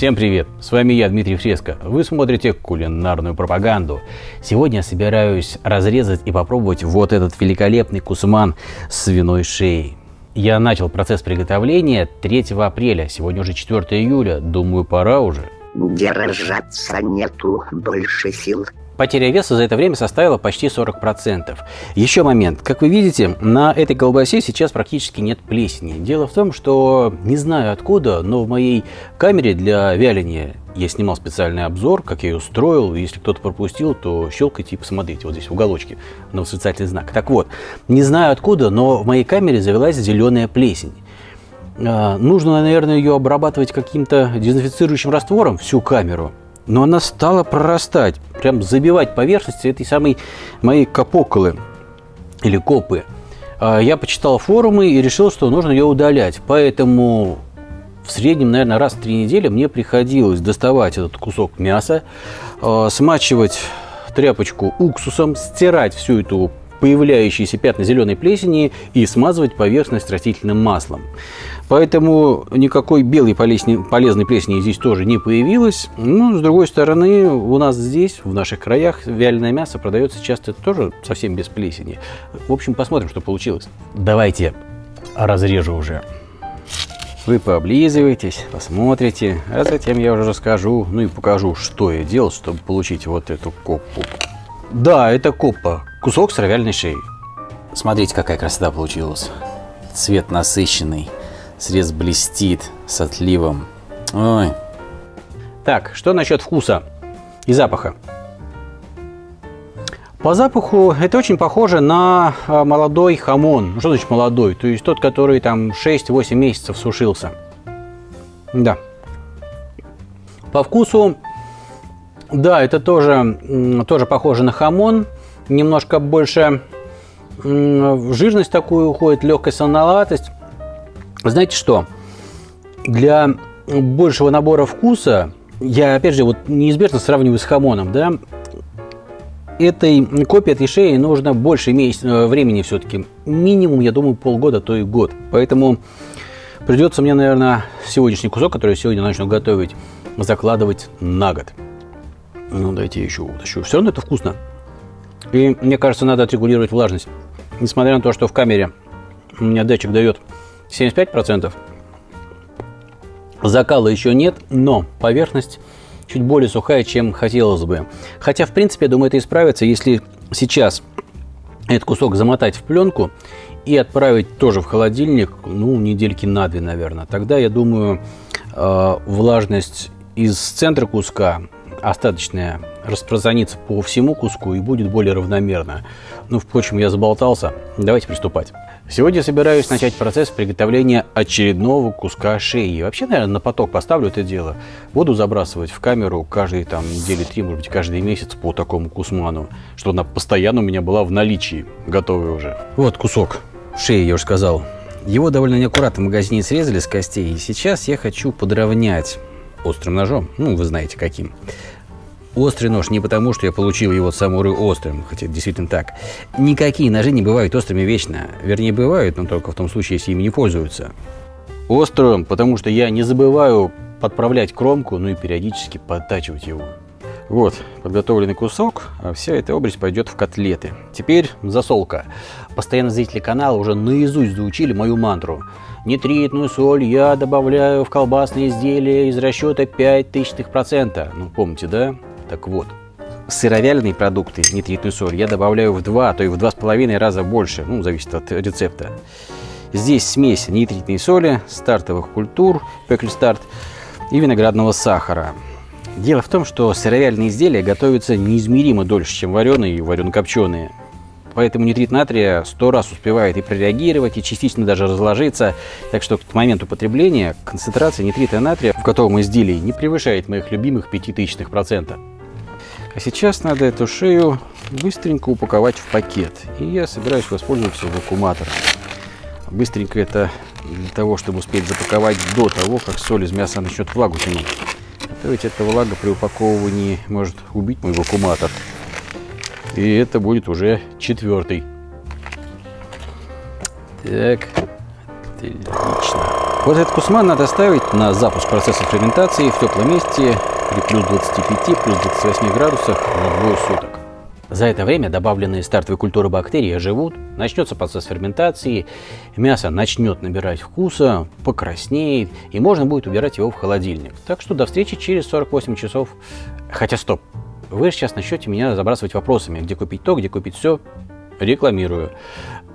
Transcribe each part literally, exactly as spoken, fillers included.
Всем привет! С вами я, Дмитрий Фреско. Вы смотрите кулинарную пропаганду. Сегодня я собираюсь разрезать и попробовать вот этот великолепный кусман с свиной шеей. Я начал процесс приготовления третьего апреля, сегодня уже четвёртое июля, думаю, пора уже. Держаться нету больше сил. Потеря веса за это время составила почти сорок процентов. Еще момент. Как вы видите, на этой колбасе сейчас практически нет плесени. Дело в том, что не знаю откуда, но в моей камере для вяления я снимал специальный обзор, как я ее устроил. Если кто-то пропустил, то щелкайте и посмотрите. Вот здесь в уголочке на восклицательный знак. Так вот, не знаю откуда, но в моей камере завелась зеленая плесень. Нужно, наверное, ее обрабатывать каким-то дезинфицирующим раствором, всю камеру. Но она стала прорастать, прям забивать поверхности этой самой моей капоколы или копы. Я почитал форумы и решил, что нужно ее удалять. Поэтому в среднем, наверное, раз в три недели мне приходилось доставать этот кусок мяса, смачивать тряпочку уксусом, стирать всю эту появляющиеся пятна зеленой плесени и смазывать поверхность растительным маслом. Поэтому никакой белой полезной плесени здесь тоже не появилось. Ну, с другой стороны, у нас здесь, в наших краях, вяленое мясо продается часто тоже совсем без плесени. В общем, посмотрим, что получилось. Давайте разрежу уже. Вы пооблизываетесь, посмотрите, а затем я уже расскажу, ну и покажу, что я делал, чтобы получить вот эту копу. Да, это копа. Кусок с вяленой шеей. Смотрите, какая красота получилась. Цвет насыщенный. Срез блестит с отливом. Ой. Так, что насчет вкуса и запаха? По запаху это очень похоже на молодой хамон. Что значит молодой? То есть тот, который там шесть-восемь месяцев сушился. Да. По вкусу, да, это тоже, тоже похоже на хамон. Немножко больше в жирность такую уходит, легкая солоноватость. Знаете что? Для большего набора вкуса, я опять же вот неизбежно сравниваю с хамоном, да, этой копии, этой шеи нужно больше времени все-таки. Минимум, я думаю, полгода, то и год. Поэтому придется мне, наверное, сегодняшний кусок, который я сегодня начну готовить, закладывать на год. Ну, дайте я еще утащу. Все равно это вкусно. И, мне кажется, надо отрегулировать влажность. Несмотря на то, что в камере у меня датчик дает семьдесят пять процентов, закала еще нет, но поверхность чуть более сухая, чем хотелось бы. Хотя, в принципе, я думаю, это исправится, если сейчас этот кусок замотать в пленку и отправить тоже в холодильник, ну, недельки на две, наверное. Тогда, я думаю, влажность из центра куска остаточная распространится по всему куску и будет более равномерно. Ну, впрочем, я заболтался. Давайте приступать. Сегодня я собираюсь начать процесс приготовления очередного куска шеи. Вообще, наверное, на поток поставлю это дело. Буду забрасывать в камеру каждые там недели три, может быть, каждый месяц по такому кусману, что она постоянно у меня была в наличии, готовая уже. Вот кусок шеи, я уже сказал. Его довольно неаккуратно в магазине срезали с костей. И сейчас я хочу подровнять острым ножом. Ну, вы знаете, каким. Острый нож не потому, что я получил его с Амуры острым, хотя действительно так. Никакие ножи не бывают острыми вечно. Вернее, бывают, но только в том случае, если ими не пользуются. Острым, потому что я не забываю подправлять кромку, ну и периодически подтачивать его. Вот, подготовленный кусок, а вся эта обрезь пойдет в котлеты. Теперь засолка. Постоянно зрители канала уже наизусть заучили мою мантру. Нитритную соль я добавляю в колбасные изделия из расчета ноль целых пять тысячных процента. Ну, помните, да? Так вот, сыровяленые продукты, нитритную соль, я добавляю в два, а то и в два с половиной раза больше. Ну, зависит от рецепта. Здесь смесь нитритной соли, стартовых культур, Пекельстарт и виноградного сахара. Дело в том, что сыровяленые изделия готовятся неизмеримо дольше, чем вареные и варено-копченые. Поэтому нитрит натрия сто раз успевает и прореагировать, и частично даже разложиться. Так что к моменту употребления концентрация нитрита натрия в готовом изделии не превышает моих любимых ноль целых пять тысячных процента. А сейчас надо эту шею быстренько упаковать в пакет. И я собираюсь воспользоваться вакууматором. Быстренько это для того, чтобы успеть запаковать до того, как соль из мяса начнет влагу тянуть. А то ведь эта влага при упаковывании может убить мой вакууматор. И это будет уже четвертый. Так, отлично. Вот этот кусман надо ставить на запуск процесса ферментации в теплом месте при плюс двадцати пяти, плюс двадцати восьми градусах на двое суток. За это время добавленные стартовые культуры бактерий оживут, начнется процесс ферментации, мясо начнет набирать вкуса, покраснеет, и можно будет убирать его в холодильник. Так что до встречи через сорок восемь часов. Хотя стоп, вы сейчас начнете меня забрасывать вопросами, где купить то, где купить все. Рекламирую.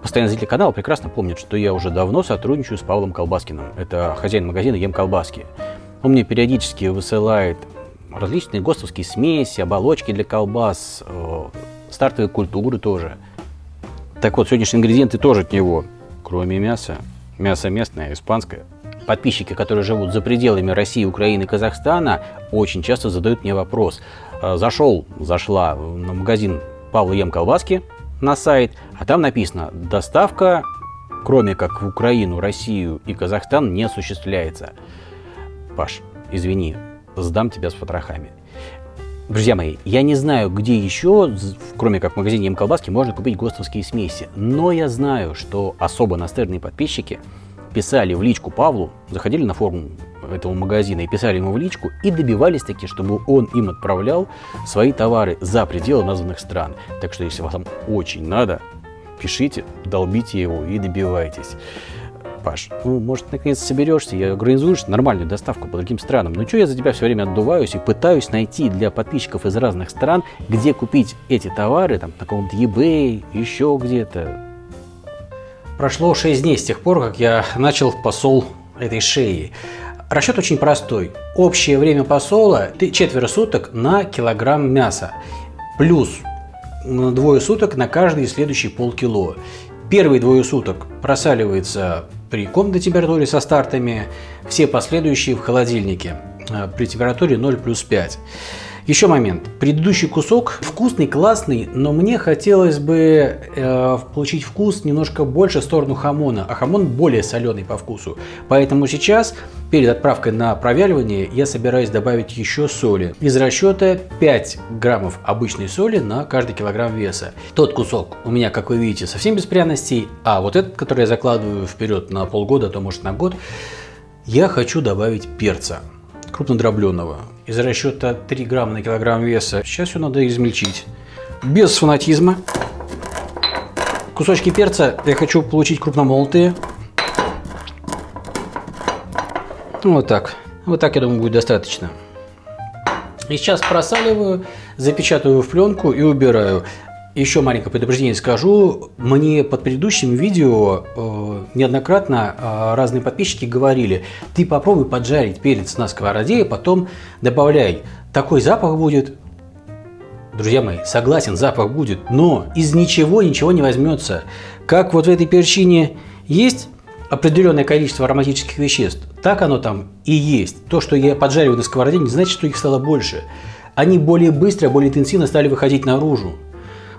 Постоянные зрители канала прекрасно помнят, что я уже давно сотрудничаю с Павлом Колбаскиным. Это хозяин магазина «Ем Колбаски». Он мне периодически высылает различные гостовские смеси, оболочки для колбас, э, стартовые культуры тоже. Так вот, сегодняшние ингредиенты тоже от него, кроме мяса. Мясо местное, испанское. Подписчики, которые живут за пределами России, Украины и Казахстана, очень часто задают мне вопрос. Зашел, зашла на магазин Павла «Ем Колбаски» на сайт, а там написано: доставка, кроме как в Украину, Россию и Казахстан, не осуществляется. Паш, извини. Сдам тебя с потрохами. Друзья мои, я не знаю, где еще, кроме как в магазине «Ем Колбаски», можно купить гостовские смеси. Но я знаю, что особо настырные подписчики писали в личку Павлу, заходили на форум этого магазина и писали ему в личку, и добивались таки, чтобы он им отправлял свои товары за пределы названных стран. Так что, если вам очень надо, пишите, долбите его и добивайтесь. Паш, ну, может, наконец соберешься и организуешь нормальную доставку по другим странам. Ну что я за тебя все время отдуваюсь и пытаюсь найти для подписчиков из разных стран, где купить эти товары, там, на каком-то eBay, еще где-то. Прошло шесть дней с тех пор, как я начал посол этой шеи. Расчет очень простой. Общее время посола – четверо суток на килограмм мяса, плюс двое суток на каждые следующие полкило. Первые двое суток просаливается при комнатной температуре со стартами, все последующие в холодильнике при температуре ноль плюс пять. Еще момент. Предыдущий кусок вкусный, классный, но мне хотелось бы э, получить вкус немножко больше в сторону хамона, а хамон более соленый по вкусу. Поэтому сейчас, перед отправкой на провяливание, я собираюсь добавить еще соли. Из расчета пять граммов обычной соли на каждый килограмм веса. Тот кусок у меня, как вы видите, совсем без пряностей, а вот этот, который я закладываю вперед на полгода, а то может на год, я хочу добавить перца крупнодробленого. Из расчета три грамма на килограмм веса. Сейчас все надо измельчить. Без фанатизма. Кусочки перца я хочу получить крупномолотые. Вот так. Вот так, я думаю, будет достаточно. И сейчас просаливаю, запечатываю в пленку и убираю. Еще маленькое предупреждение скажу. Мне под предыдущим видео э, неоднократно э, разные подписчики говорили: ты попробуй поджарить перец на сковороде, а потом добавляй. Такой запах будет. Друзья мои, согласен, запах будет, но из ничего ничего не возьмется. Как вот в этой перчине есть определенное количество ароматических веществ, так оно там и есть. То, что я поджариваю на сковороде, не значит, что их стало больше. Они более быстро, более интенсивно стали выходить наружу.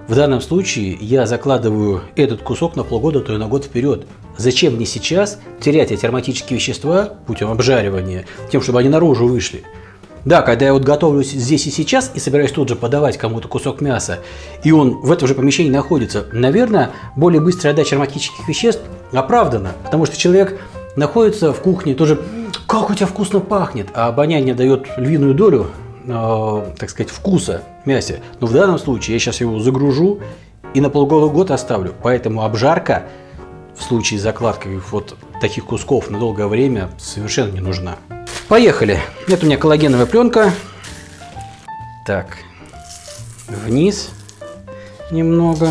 В данном случае я закладываю этот кусок на полгода, то и на год вперед. Зачем мне сейчас терять эти ароматические вещества путем обжаривания, тем, чтобы они наружу вышли? Да, когда я вот готовлюсь здесь и сейчас и собираюсь тут же подавать кому-то кусок мяса, и он в этом же помещении находится, наверное, более быстрая отдача ароматических веществ оправдана, потому что человек находится в кухне, тоже «как у тебя вкусно пахнет», а обоняние дает львиную долю, Э, так сказать, вкуса мяса. Но в данном случае я сейчас его загружу и на полгода-год оставлю. Поэтому обжарка в случае закладки вот таких кусков на долгое время совершенно не нужна. Поехали. Это у меня коллагеновая пленка. Так, вниз немного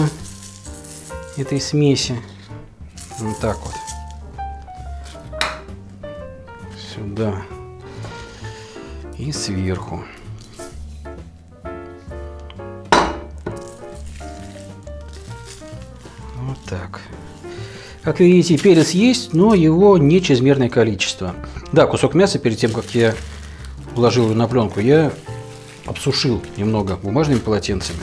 этой смеси. Вот так вот. Сюда. И сверху. Вот так. Как видите, перец есть, но его не чрезмерное количество. Да, кусок мяса перед тем, как я положил его на пленку, я обсушил немного бумажными полотенцами.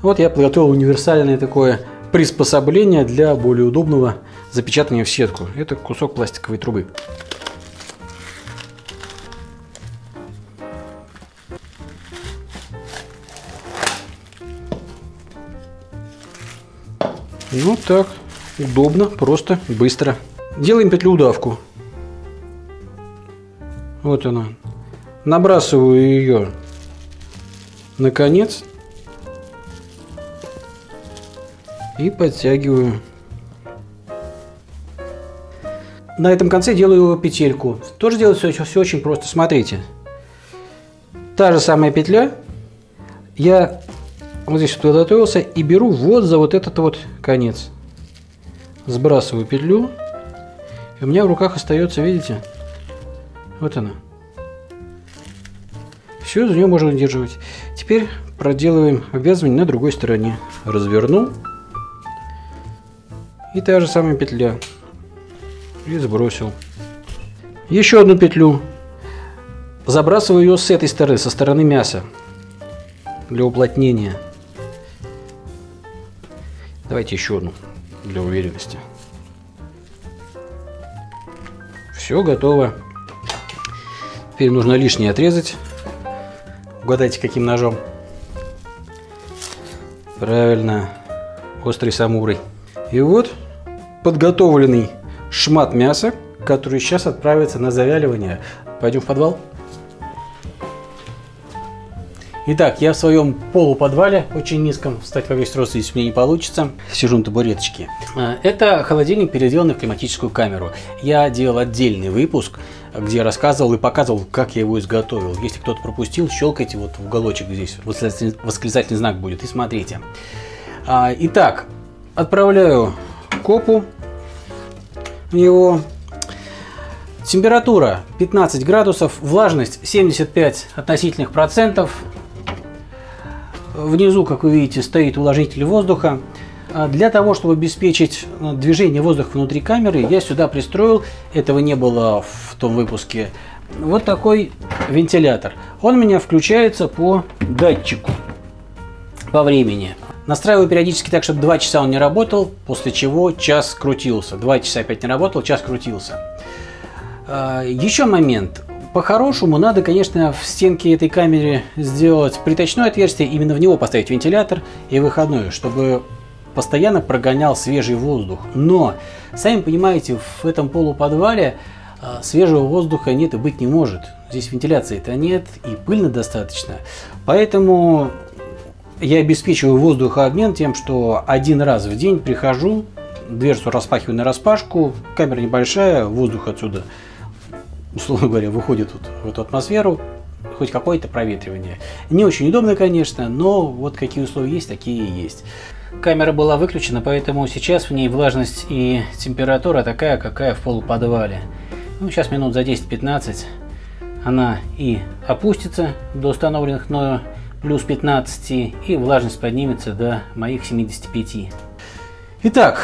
Вот я подготовил универсальное такое приспособление для более удобного запечатывания в сетку. Это кусок пластиковой трубы. Ну так, удобно, просто, быстро. Делаем петлю-удавку. Вот она. Набрасываю ее на конец и подтягиваю. На этом конце делаю петельку. Тоже делать все, все очень просто. Смотрите. Та же самая петля. Я вот здесь вот подготовился и беру вот за вот этот вот конец. Сбрасываю петлю. И у меня в руках остается, видите, вот она. Все, за нее можно удерживать. Теперь проделываем обвязывание на другой стороне. Развернул. И та же самая петля. И сбросил. Еще одну петлю. Забрасываю ее с этой стороны, со стороны мяса. Для уплотнения. Давайте еще одну. Для уверенности. Все готово. Теперь нужно лишнее отрезать. Угадайте, каким ножом. Правильно. Острый самурай. И вот подготовленный шмат мяса, который сейчас отправится на завяливание. Пойдем в подвал. Итак, я в своем полуподвале, очень низком, встать во весь рост, если мне не получится, сижу на табуреточке. Это холодильник, переделанный в климатическую камеру. Я делал отдельный выпуск, где рассказывал и показывал, как я его изготовил. Если кто-то пропустил, щелкайте вот в уголочек здесь, восклицательный знак будет, и смотрите. Итак, отправляю копу в него. Температура пятнадцать градусов, влажность семьдесят пять относительных процентов. Внизу, как вы видите, стоит увлажнитель воздуха. Для того, чтобы обеспечить движение воздуха внутри камеры, я сюда пристроил, этого не было в том выпуске, вот такой вентилятор. Он у меня включается по датчику, по времени. Настраиваю периодически так, чтобы два часа он не работал, после чего час крутился. два часа опять не работал, час крутился. Еще момент. По-хорошему надо, конечно, в стенке этой камеры сделать приточное отверстие, именно в него поставить вентилятор и выходную, чтобы постоянно прогонял свежий воздух. Но, сами понимаете, в этом полуподвале свежего воздуха нет и быть не может. Здесь вентиляции-то нет и пыльно достаточно. Поэтому я обеспечиваю воздухообмен тем, что один раз в день прихожу, дверцу распахиваю нараспашку, камера небольшая, воздух отсюда, условно говоря, выходит вот в эту атмосферу, хоть какое-то проветривание. Не очень удобно, конечно, но вот какие условия есть, такие и есть. Камера была выключена, поэтому сейчас в ней влажность и температура такая, какая в полуподвале. Ну, сейчас минут за десять-пятнадцать она и опустится до установленных мною плюс пятнадцати, и влажность поднимется до моих семидесяти пяти. Итак,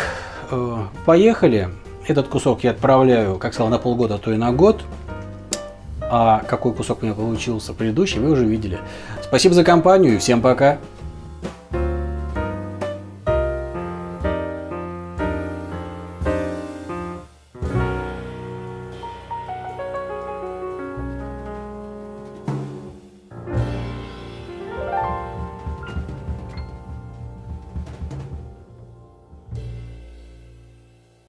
поехали. Этот кусок я отправляю, как сказал, на полгода, а то и на год. А какой кусок у меня получился предыдущий, вы уже видели. Спасибо за компанию и всем пока!